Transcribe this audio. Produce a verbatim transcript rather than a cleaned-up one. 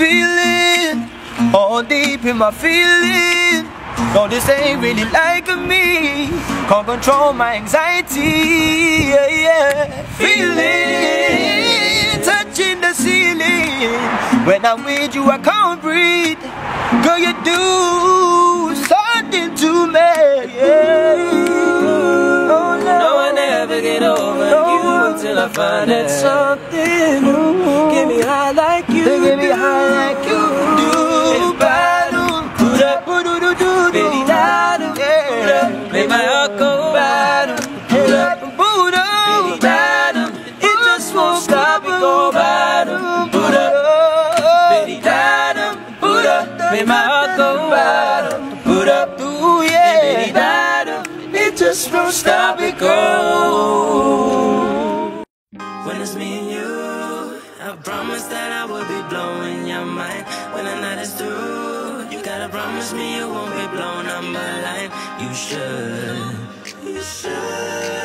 feeling, all deep in my feeling. No, this ain't really like me. Can't control my anxiety. Yeah, yeah. Feeling, touching the ceiling. When I'm with you, I can't breathe. Girl, you do something to me. Yeah. Oh, no. No, I never get over no. you till I find that something new. Give me high like you. They give me high like you. Make my heart go bottom, pull up and boot up, bottom. It just won't stop and go bottom, boot up, bitty bottom, boot up. Make my heart go bottom, boot up, ooh yeah, bitty bottom. It just won't stop and go. When it's me and you, I promise that I will be blowing your mind. When the night is through, gotta promise me you won't be blown on my line. You should. You should.